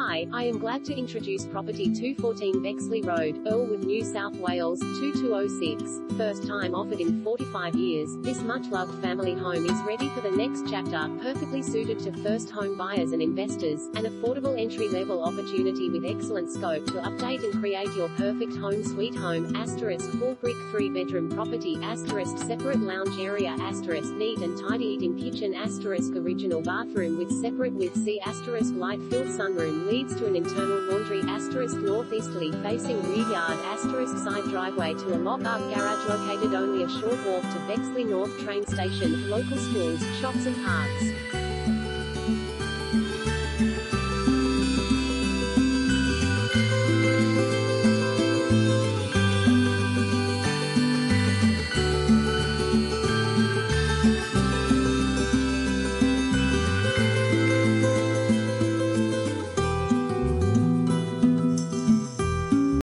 Hi, I am glad to introduce property 214 Bexley Road, Earlwood, New South Wales, 2206. First time offered in 45 years, this much-loved family home is ready for the next chapter, perfectly suited to first home buyers and investors, an affordable entry-level opportunity with excellent scope to update and create your perfect home sweet home, full-brick 3-bedroom property, separate lounge area, neat and tidy eating kitchen, original bathroom with separate WC, light-filled sunroom leads to an internal laundry, northeasterly facing rear yard, side driveway to a mop-up garage, located only a short walk to Bexley North train station, local schools, shops and parks.